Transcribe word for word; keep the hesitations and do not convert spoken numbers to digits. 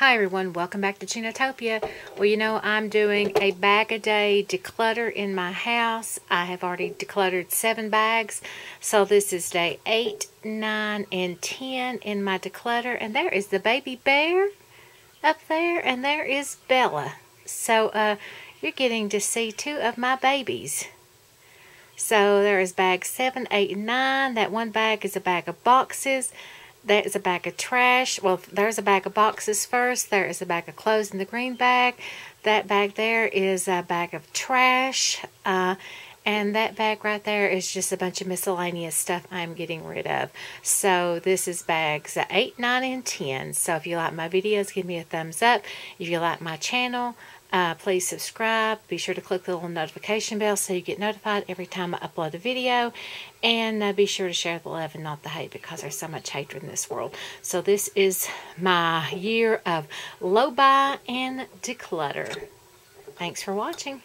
Hi everyone, welcome back to Ginatopia. Well, you know, I'm doing a bag a day declutter in my house. I have already decluttered seven bags. So this is day eight, nine, and ten in my declutter. And there is the baby bear up there, and there is Bella. So uh, you're getting to see two of my babies. So there is bag seven, eight, and nine. That one bag is a bag of boxes. That is a bag of trash. Well, there's a bag of boxes first. There is a bag of clothes in the green bag. That bag there is a bag of trash. Uh, and that bag right there is just a bunch of miscellaneous stuff I'm getting rid of. So this is bags eight, nine, and ten. So if you like my videos, give me a thumbs up. If you like my channel, uh, please subscribe. Be sure to click the little notification bell so you get notified every time I upload a video. And uh, be sure to share the love and not the hate, because there's so much hatred in this world. So this is my year of low buy and declutter. Thanks for watching.